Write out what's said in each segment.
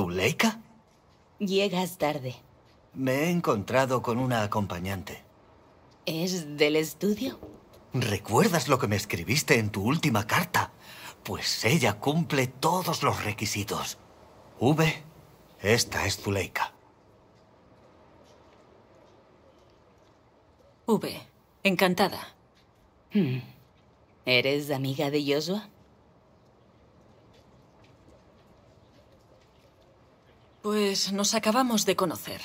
¿Zuleika? Llegas tarde. Me he encontrado con una acompañante. ¿Es del estudio? ¿Recuerdas lo que me escribiste en tu última carta? Pues ella cumple todos los requisitos. V, esta es Zuleika. V, encantada. ¿Eres amiga de Joshua? Pues nos acabamos de conocer.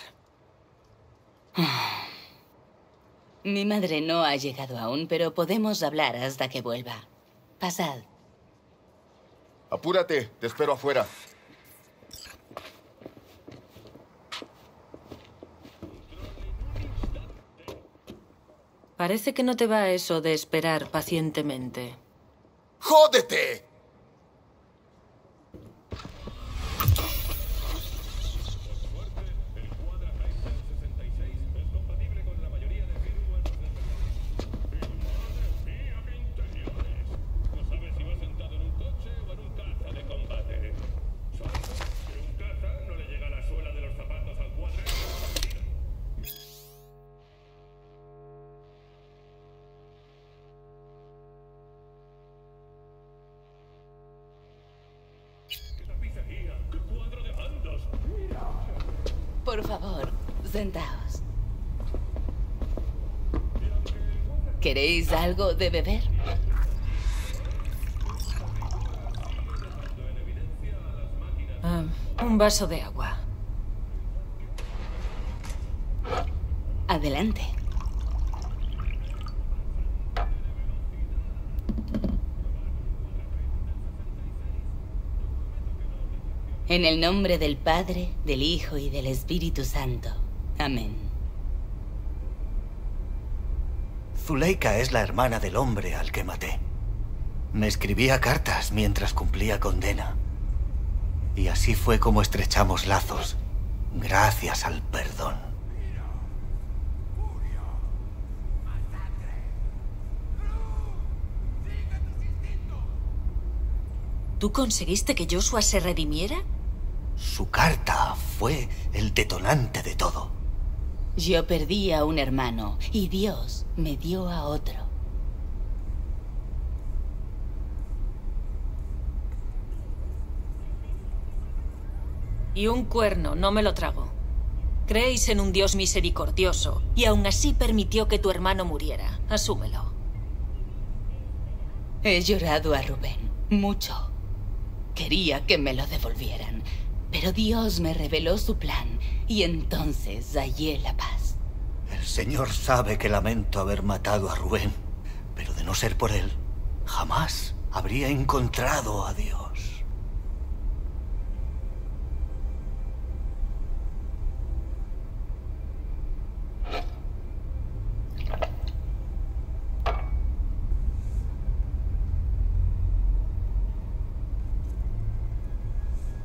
Mi madre no ha llegado aún, pero podemos hablar hasta que vuelva. Pasad. Apúrate, te espero afuera. Parece que no te va eso de esperar pacientemente. ¡Jódete! Por favor, sentaos. ¿Queréis algo de beber? Un vaso de agua. Adelante. En el nombre del Padre, del Hijo y del Espíritu Santo. Amén. Zuleika es la hermana del hombre al que maté. Me escribía cartas mientras cumplía condena. Y así fue como estrechamos lazos, gracias al perdón. ¿Tú conseguiste que Joshua se redimiera? Su carta fue el detonante de todo. Yo perdí a un hermano y Dios me dio a otro. Y un cuerno, no me lo trago. Creéis en un Dios misericordioso y aún así permitió que tu hermano muriera. Asúmelo. He llorado a Rubén, mucho. Quería que me lo devolvieran. Pero Dios me reveló su plan, y entonces hallé la paz. El Señor sabe que lamento haber matado a Rubén, pero de no ser por él, jamás habría encontrado a Dios.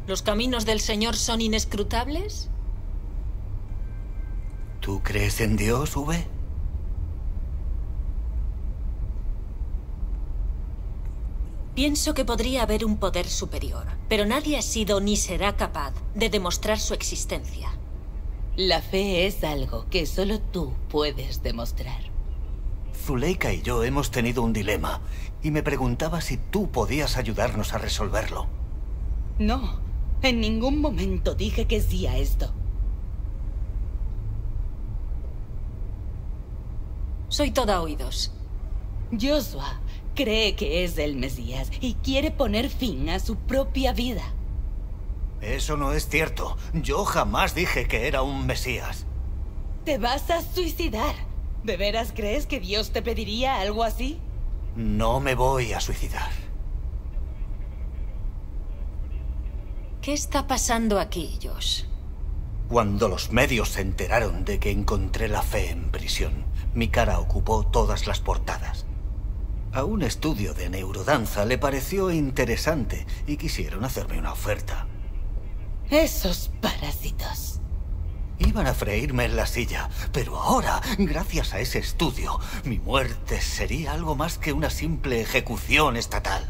¿Los caminos del Señor son inescrutables? ¿Tú crees en Dios, V? Pienso que podría haber un poder superior, pero nadie ha sido ni será capaz de demostrar su existencia. La fe es algo que solo tú puedes demostrar. Zuleika y yo hemos tenido un dilema, y me preguntaba si tú podías ayudarnos a resolverlo. No. En ningún momento dije que sí a esto. Soy toda oídos. Joshua cree que es el Mesías y quiere poner fin a su propia vida. Eso no es cierto. Yo jamás dije que era un Mesías. Te vas a suicidar. ¿De veras crees que Dios te pediría algo así? No me voy a suicidar. ¿Qué está pasando aquí, Josh? Cuando los medios se enteraron de que encontré la fe en prisión, mi cara ocupó todas las portadas. A un estudio de neurodanza le pareció interesante y quisieron hacerme una oferta. Esos parásitos. Iban a freírme en la silla, pero ahora, gracias a ese estudio, mi muerte sería algo más que una simple ejecución estatal.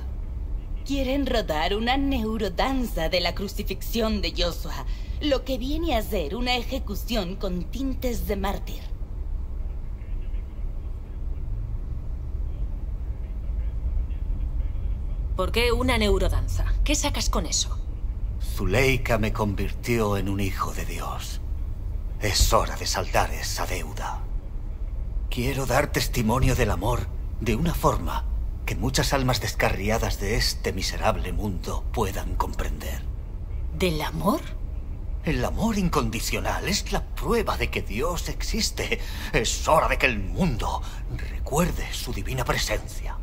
quieren rodar una neurodanza de la crucifixión de Joshua, lo que viene a ser una ejecución con tintes de mártir. ¿Por qué una neurodanza? ¿Qué sacas con eso? Zuleika me convirtió en un hijo de Dios. Es hora de saldar esa deuda. Quiero dar testimonio del amor de una forma que muchas almas descarriadas de este miserable mundo puedan comprender. ¿Del amor? El amor incondicional es la prueba de que Dios existe. Es hora de que el mundo recuerde su divina presencia.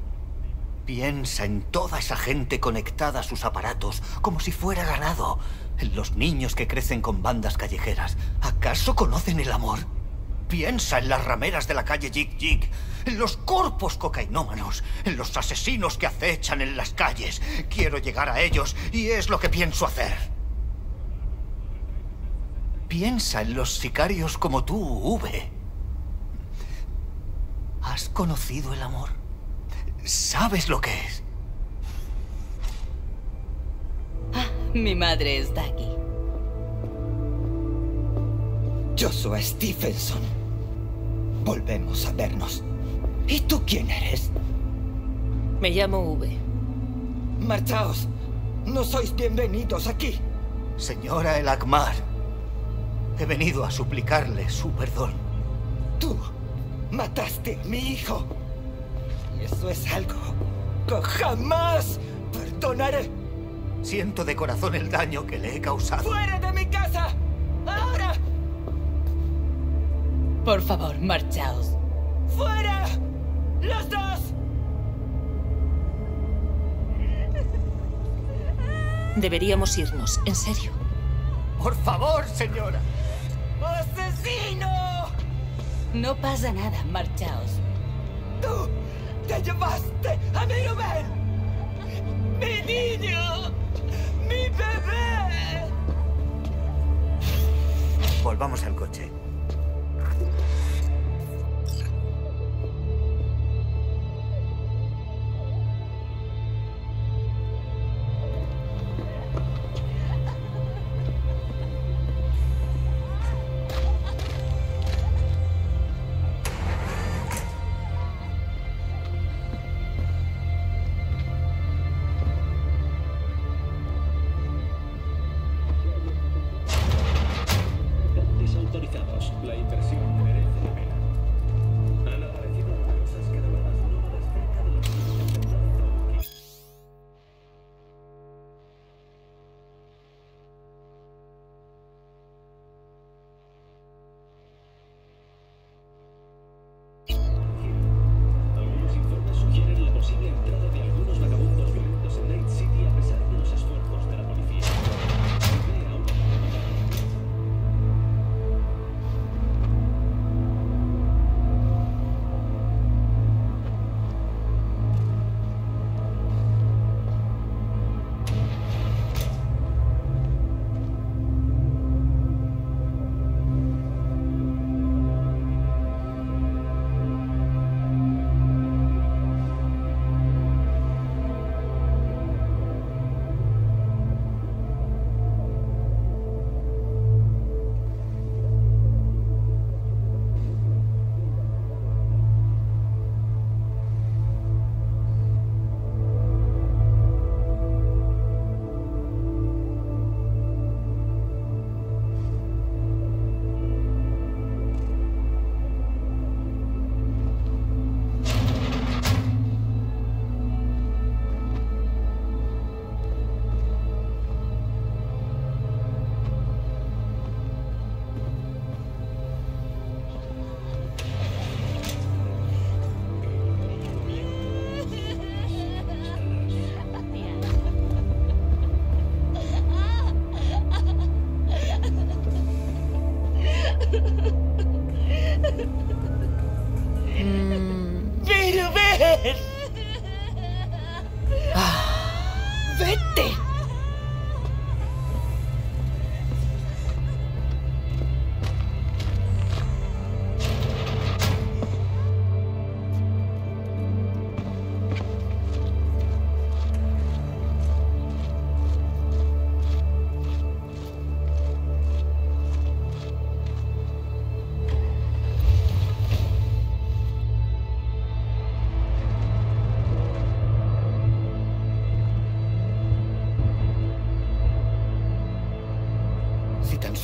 Piensa en toda esa gente conectada a sus aparatos, como si fuera ganado. En los niños que crecen con bandas callejeras. ¿Acaso conocen el amor? Piensa en las rameras de la calle Jig Jig, en los corpos cocainómanos, en los asesinos que acechan en las calles. Quiero llegar a ellos y es lo que pienso hacer. Piensa en los sicarios como tú, V. ¿Has conocido el amor? ¿Sabes lo que es? Ah, mi madre está aquí. Joshua Stephenson. Volvemos a vernos. ¿Y tú quién eres? Me llamo V. Marchaos. No sois bienvenidos aquí. Señora El Akmar, he venido a suplicarle su perdón. Tú mataste a mi hijo. Eso es algo que jamás perdonaré. Siento de corazón el daño que le he causado. ¡Fuera de mi casa! ¡Ahora! Por favor, marchaos. ¡Fuera! ¡Los dos! Deberíamos irnos, en serio. Por favor, señora. ¡Asesino! No pasa nada, marchaos. ¡Tú! ¡Te llevaste a mi Rubén! ¡Mi niño! ¡Mi bebé! Volvamos al coche.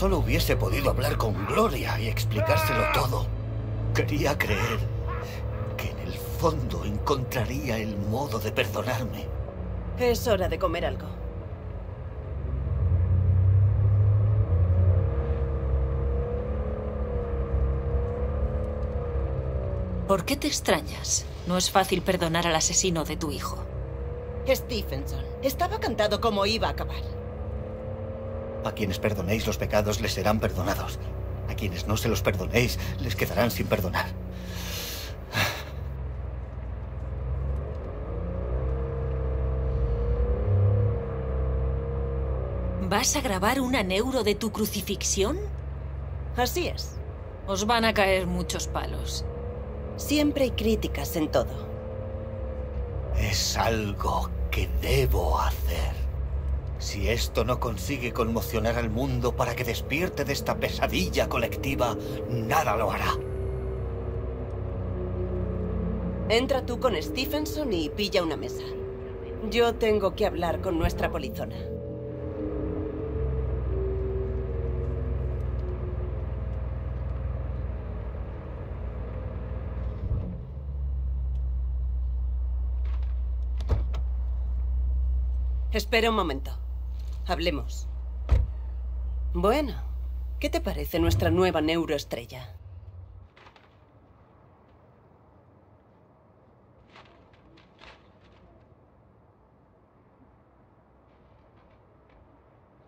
solo hubiese podido hablar con Gloria y explicárselo todo. Quería creer que en el fondo encontraría el modo de perdonarme. Es hora de comer algo. ¿Por qué te extrañas? No es fácil perdonar al asesino de tu hijo. Stephenson, estaba cantado cómo iba a acabar. A quienes perdonéis los pecados les serán perdonados. A quienes no se los perdonéis les quedarán sin perdonar. ¿Vas a grabar un aneuro de tu crucifixión? Así es. Os van a caer muchos palos. Siempre hay críticas en todo. Es algo que debo hacer. Si esto no consigue conmocionar al mundo para que despierte de esta pesadilla colectiva, nada lo hará. Entra tú con Stephenson y pilla una mesa. Yo tengo que hablar con nuestra polizona. Espera un momento. Hablemos. Bueno, ¿qué te parece nuestra nueva neuroestrella?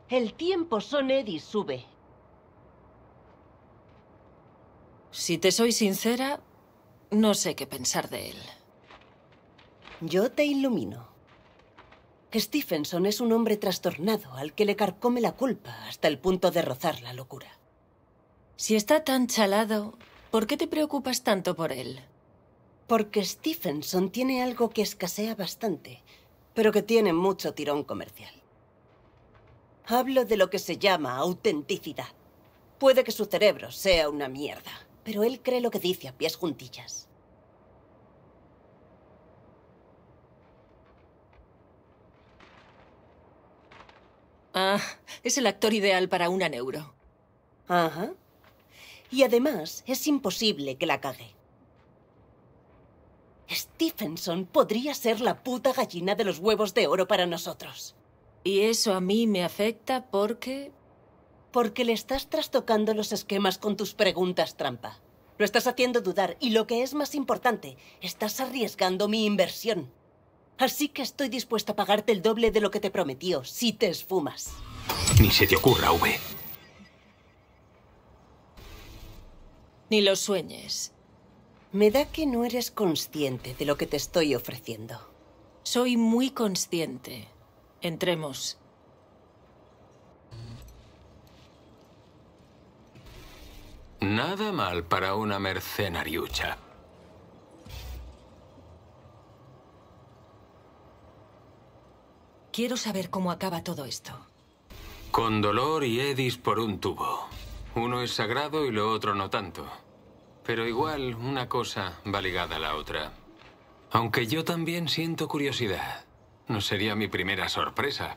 El tiempo son Eddie sube. Si te soy sincera, no sé qué pensar de él. Yo te ilumino. Stephenson es un hombre trastornado al que le carcome la culpa hasta el punto de rozar la locura. Si está tan chalado, ¿por qué te preocupas tanto por él? Porque Stephenson tiene algo que escasea bastante, pero que tiene mucho tirón comercial. Hablo de lo que se llama autenticidad. Puede que su cerebro sea una mierda, pero él cree lo que dice a pies juntillas. Ah, es el actor ideal para un aneuro. Ajá. Y además, es imposible que la cague. Stephenson podría ser la puta gallina de los huevos de oro para nosotros. Y eso a mí me afecta porque... Porque le estás trastocando los esquemas con tus preguntas trampa. Lo estás haciendo dudar y lo que es más importante, estás arriesgando mi inversión. Así que estoy dispuesta a pagarte el doble de lo que te prometió, si te esfumas. Ni se te ocurra, V. Ni lo sueñes. Me da que no eres consciente de lo que te estoy ofreciendo. Soy muy consciente. Entremos. Nada mal para una mercenariucha. Quiero saber cómo acaba todo esto. Con dolor y Edis por un tubo. Uno es sagrado y lo otro no tanto. Pero igual, una cosa va ligada a la otra. Aunque yo también siento curiosidad. No sería mi primera sorpresa.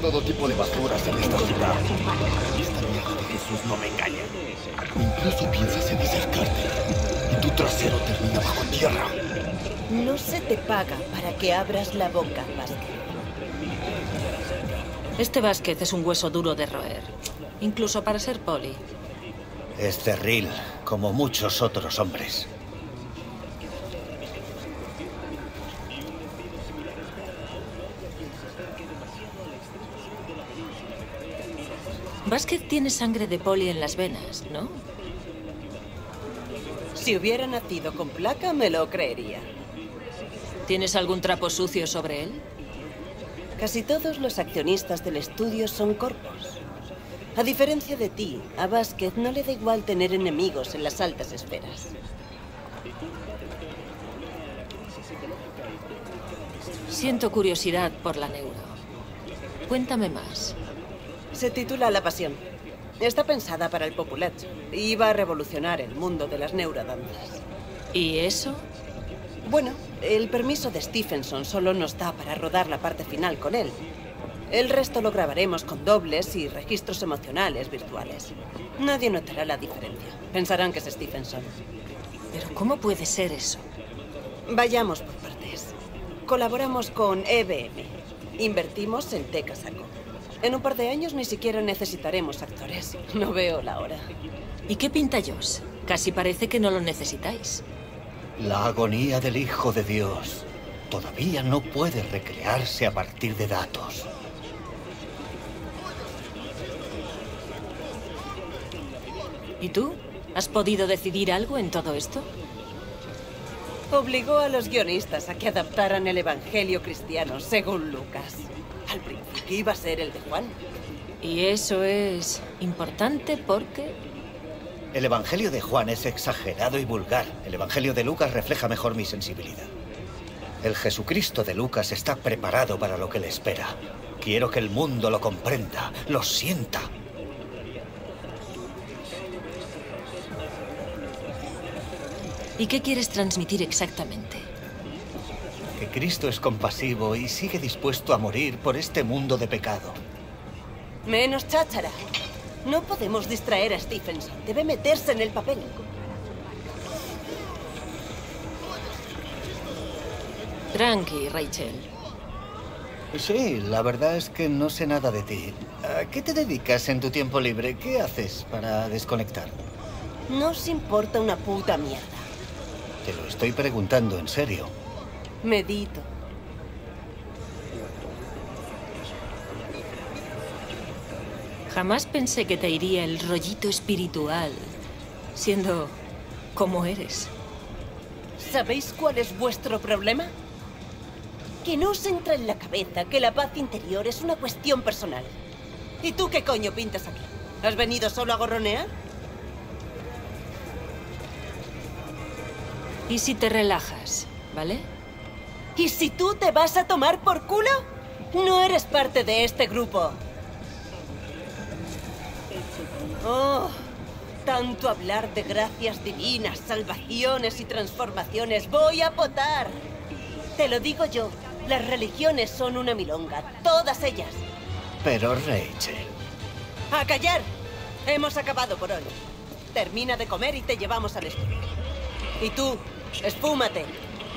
Todo tipo de basuras en esta ciudad. Esta mierda de Jesús no me engaña. Incluso piensas en acercarte y tu trasero termina bajo tierra. No se te paga para que abras la boca, Vázquez. Este Vázquez es un hueso duro de roer, incluso para ser poli. Es cerril, como muchos otros hombres. Vázquez tiene sangre de poli en las venas, ¿no? Si hubiera nacido con placa, me lo creería. ¿Tienes algún trapo sucio sobre él? Casi todos los accionistas del estudio son corpos. A diferencia de ti, a Vázquez no le da igual tener enemigos en las altas esferas. Siento curiosidad por la neuro. Cuéntame más. Se titula La Pasión. Está pensada para el populacho y va a revolucionar el mundo de las neurodanzas. ¿Y eso? Bueno, el permiso de Stephenson solo nos da para rodar la parte final con él. El resto lo grabaremos con dobles y registros emocionales virtuales. Nadie notará la diferencia. Pensarán que es Stephenson. ¿Pero cómo puede ser eso? Vayamos por partes. Colaboramos con EBM. Invertimos en Tecasaco. En un par de años ni siquiera necesitaremos actores. No veo la hora. ¿Y qué pinta Josh? Casi parece que no lo necesitáis. La agonía del Hijo de Dios todavía no puede recrearse a partir de datos. ¿Y tú? ¿Has podido decidir algo en todo esto? Obligó a los guionistas a que adaptaran el Evangelio cristiano según Lucas. Al principio iba a ser el de Juan. Y eso es importante porque... El Evangelio de Juan es exagerado y vulgar. El Evangelio de Lucas refleja mejor mi sensibilidad. El Jesucristo de Lucas está preparado para lo que le espera. Quiero que el mundo lo comprenda, lo sienta. ¿Y qué quieres transmitir exactamente? Que Cristo es compasivo y sigue dispuesto a morir por este mundo de pecado. Menos cháchara. No podemos distraer a Stephenson. Debe meterse en el papel. Tranqui, Rachel. Sí, la verdad es que no sé nada de ti. ¿A qué te dedicas en tu tiempo libre? ¿Qué haces para desconectar? No os importa una puta mierda. Te lo estoy preguntando en serio. Medito. Jamás pensé que te iría el rollito espiritual, siendo como eres. ¿Sabéis cuál es vuestro problema? Que no os entra en la cabeza que la paz interior es una cuestión personal. ¿Y tú qué coño pintas aquí? ¿Has venido solo a gorronear? ¿Y si te relajas, vale? ¿Y si tú te vas a tomar por culo? No eres parte de este grupo. Oh, tanto hablar de gracias divinas, salvaciones y transformaciones. Voy a potar. Te lo digo yo, las religiones son una milonga, todas ellas. Pero Rachel... ¡A callar! Hemos acabado por hoy. Termina de comer y te llevamos al estudio. Y tú, espúmate.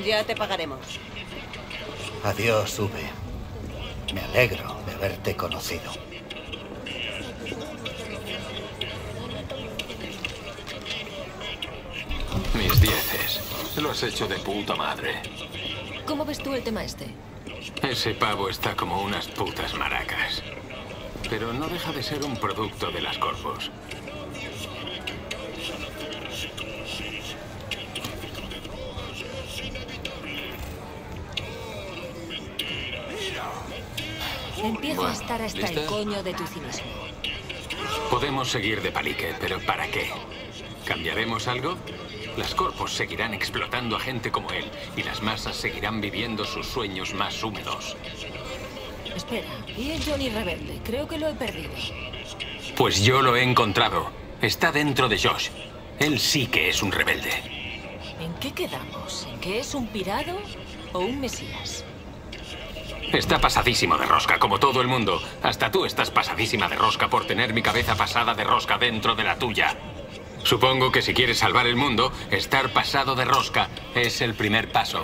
Ya te pagaremos. Adiós, V. Me alegro de haberte conocido. Mis dieces. Lo has hecho de puta madre. ¿Cómo ves tú el tema este? Ese pavo está como unas putas maracas. Pero no deja de ser un producto de las corpos. Empiezo a estar hasta el coño de tu cinismo. Podemos seguir de palique, pero ¿para qué? ¿Cambiaremos algo? Las corpos seguirán explotando a gente como él y las masas seguirán viviendo sus sueños más húmedos. Espera, ¿y el Johnny rebelde? Creo que lo he perdido. Pues yo lo he encontrado. Está dentro de Josh. Él sí que es un rebelde. ¿En qué quedamos? ¿En qué es un pirado o un mesías? Está pasadísimo de rosca, como todo el mundo. Hasta tú estás pasadísima de rosca por tener mi cabeza pasada de rosca dentro de la tuya. Supongo que si quieres salvar el mundo, estar pasado de rosca es el primer paso.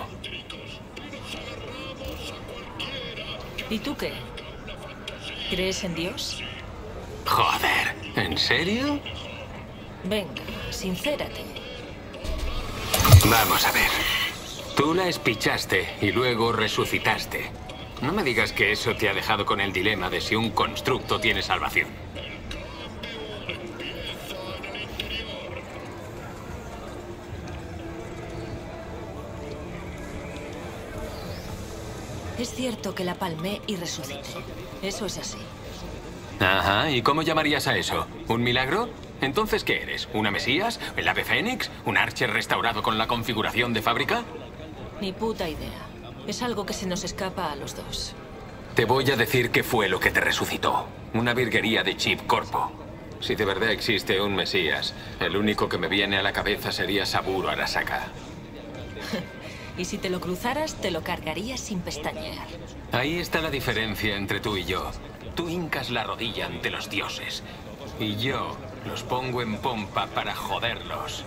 ¿Y tú qué? ¿Crees en Dios? Joder, ¿en serio? Venga, sincérate. Vamos a ver. Tú la espichaste y luego resucitaste. No me digas que eso te ha dejado con el dilema de si un constructo tiene salvación. Es cierto que la palmé y resucité. Eso es así. Ajá, ¿y cómo llamarías a eso? ¿Un milagro? Entonces, ¿qué eres? ¿Una mesías? ¿El ave fénix? ¿Un archer restaurado con la configuración de fábrica? Ni puta idea. Es algo que se nos escapa a los dos. Te voy a decir qué fue lo que te resucitó. Una virguería de chip corpo. Si de verdad existe un mesías, el único que me viene a la cabeza sería Saburo Arasaka. Y si te lo cruzaras, te lo cargarías sin pestañear. Ahí está la diferencia entre tú y yo. Tú hincas la rodilla ante los dioses. Y yo los pongo en pompa para joderlos.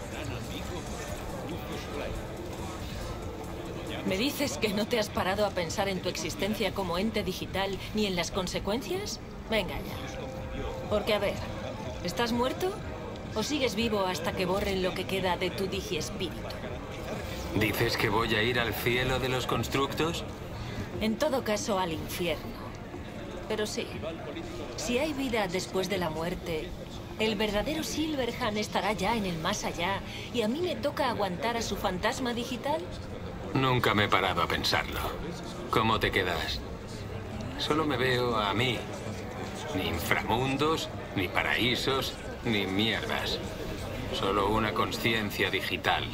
¿Me dices que no te has parado a pensar en tu existencia como ente digital ni en las consecuencias? Venga ya. Porque, a ver, ¿estás muerto o sigues vivo hasta que borren lo que queda de tu digiespíritu? ¿Dices que voy a ir al cielo de los constructos? En todo caso, al infierno. Pero sí, si hay vida después de la muerte, el verdadero Silverhand estará ya en el más allá y a mí me toca aguantar a su fantasma digital. Nunca me he parado a pensarlo. ¿Cómo te quedas? Solo me veo a mí. Ni inframundos, ni paraísos, ni mierdas. Solo una conciencia digital.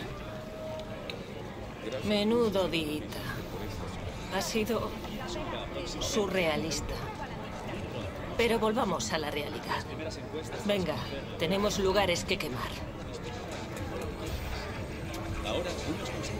Menudo dieta. Ha sido surrealista. Pero volvamos a la realidad. Venga, tenemos lugares que quemar. Ahora, unos consejos.